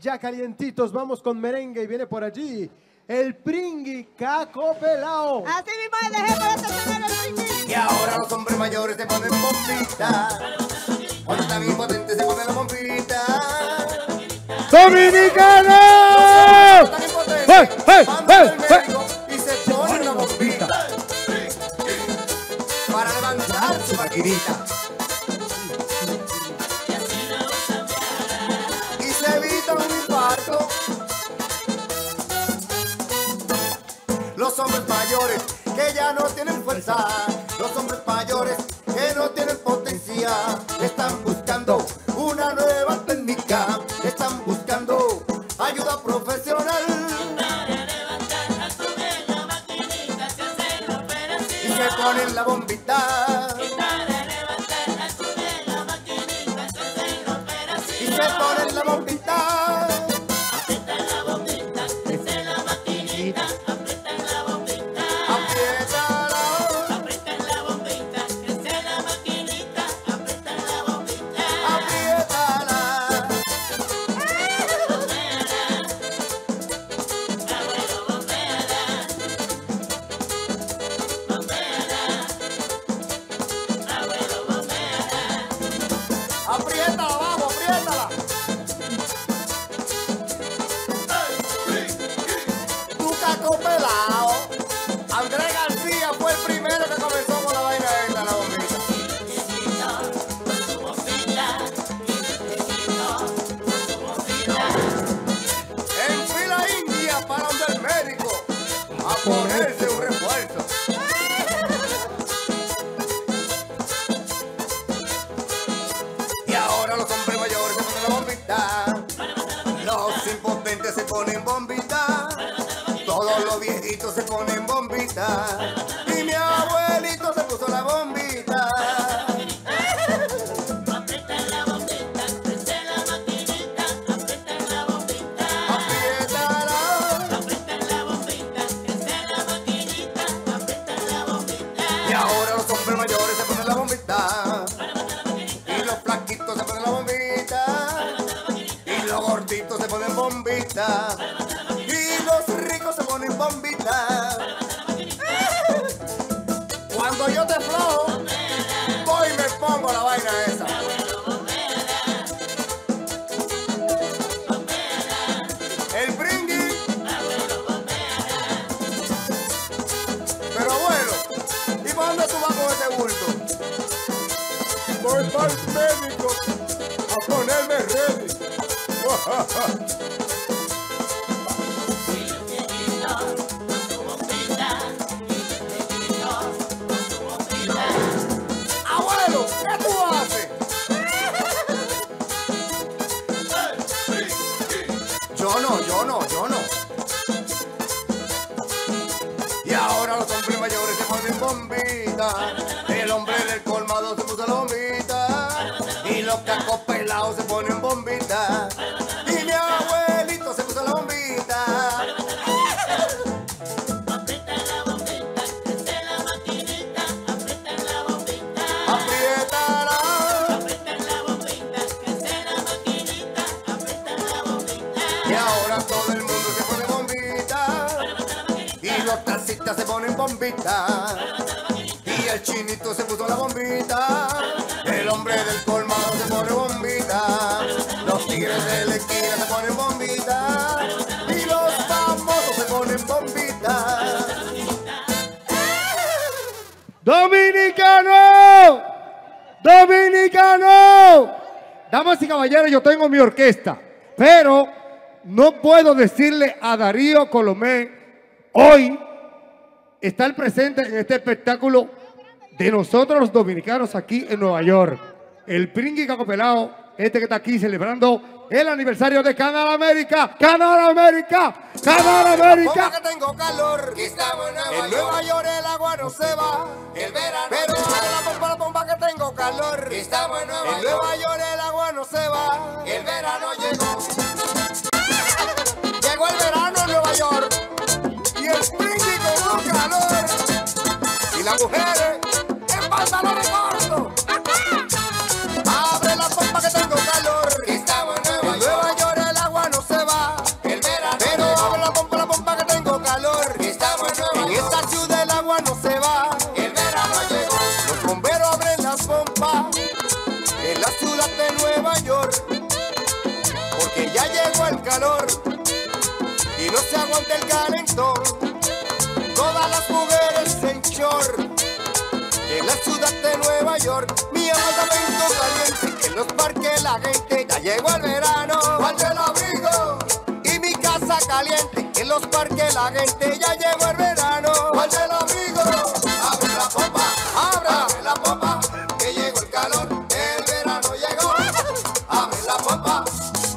ya calientitos. Vamos con merengue y viene por allí el Pringui Caco Pelao. Así mismo le dejé por este canal el Pringui. Y ahora los hombres mayores se ponen bombita. Cuando está bien potente se pone la bombita. ¡Dominicanos! ¡Hey, hey, hey, hey! Y se pone una bombita para levantar su maquinita. Los hombres mayores que ya no tienen fuerza, los hombres mayores que no tienen potencia, están buscando una nueva técnica, están buscando ayuda profesional. Y se ponen la bombita. Y se ponen la bombita. Ponerse un refuerzo. Y ahora los hombres mayores se ponen la bombita. Los impotentes se ponen bombita. Todos los viejitos se ponen bombita. Y mi abuelito se puso la bombita. Bombita, y los ricos se ponen bombita. Cuando yo te flojo, voy y me pongo la vaina esa. El Pringui. Pero bueno, ¿y para dónde tú vas con ese bulto? Voy para el médico a ponerme ready. Yo no. Y ahora los hombres mayores se ponen bombita. El hombre del colmado se puso la bombita. Y los cacos pelados se ponen bombita. Y mi abuelito se puso la bombita. Aprieta la bombita, prende la maquinita. Aprieta la bombita. Apriétala. Se ponen bombita y el chinito se puso la bombita, el hombre del colmado se pone bombita, los tigres de la esquina se ponen bombita y los famosos se ponen bombita. ¡Dominicano! ¡Dominicano! Damas y caballeros, yo tengo mi orquesta, pero no puedo decirle a Darío Colomé hoy estar presente en este espectáculo de nosotros los dominicanos aquí en Nueva York. El Pringui Caco Pelao, este que está aquí celebrando el aniversario de Canal América. ¡Canal América! ¡Canal América! Porque tengo calor, estamos en Nueva York. En Nueva York el agua no se va, el verano. Pero la pompa que tengo calor, estamos en Nueva York. En Nueva York el agua no se va, el verano llegó. Llegó el verano en Nueva York. Y el Pringui con un calor. Y las mujeres en pantalones cortos. Abre la pompa que tengo calor. Estamos en Nueva York. En Nueva York el agua no se que ya llegó el calor y no se aguanta el calentón. Todas las mujeres en short en la ciudad de Nueva York, mi apartamento caliente, que en los parques la gente, ya llegó el verano, guarda el abrigo. Y mi casa caliente, que en los parques la gente, ya llegó el verano, guarda el abrigo. Abre la pompa, abre la pompa, que llegó el calor, el verano llegó. Abre la pompa,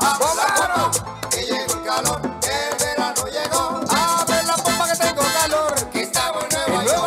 abre la pompa, que llegó el calor, el verano llegó. Abre la pompa que tengo calor, que estamos en Nueva York.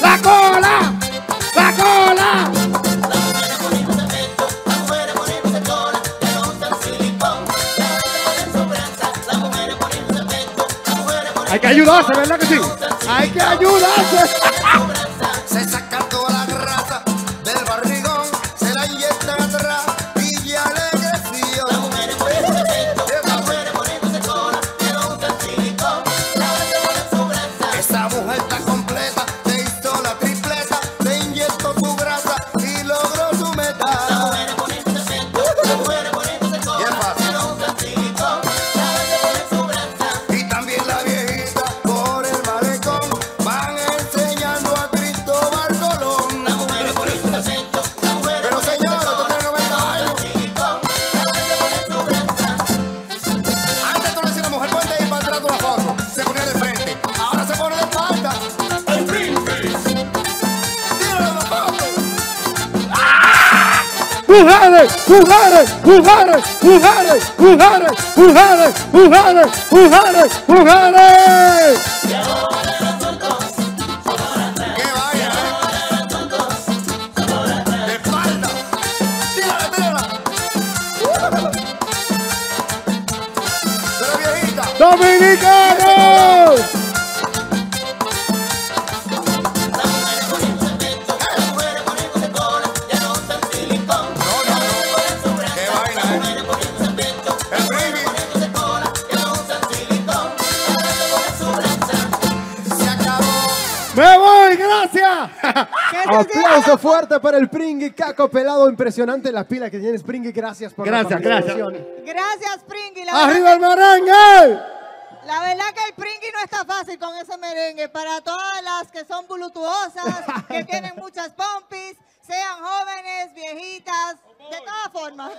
La cola, la cola. Las mujeres poniéndose pecho, las Hay que ayudarse, ¿verdad que sí? Hay que ayudarse. Se saca toda la grasa del barrigón, se la inyectan atrás, Villa Alegre, tío. La mujer es por el secreto, la mujer es por el sector, que no gusta el silicón, la base por su grasa. Esa mujer está completa, se hizo la tripleta, se inyectó su grasa y logró su meta. La mujer es por el secreto, la mujer es por el sector, que no gusta el silicón, la base por su grasa. Y también la viejita por el malecón, van enseñando a Cristóbal Colón. La mujer es por el secreto, la mujer es por el sector, antes tú le decías a la mujer, ponte ahí para atrás de la foto. Se ponía de frente, ahora se pone de espalda. ¡El Pringui! ¡Tíralo de la foto! Mujeres, mujeres, mujeres, mujeres, mujeres, mujeres, mujeres, mujeres, mujeres. Que vaya, de espalda. Tírala, tírala. Pero viejita, Dominicanos. que vaina, El Pringui. Se acabó. Me voy, gracias. Aplauso fuerte para el Pringui Caco Pelado. Impresionante las pilas que tienes, Pringui. Gracias por la Gracias, gracias. participación. Gracias, Pringui. La verdad, ¡Arriba el merengue! la verdad que el Pringui no está fácil con ese merengue. Para todas las que son voluptuosas, que tienen muchas pompis, sean jóvenes, viejitas, de todas formas.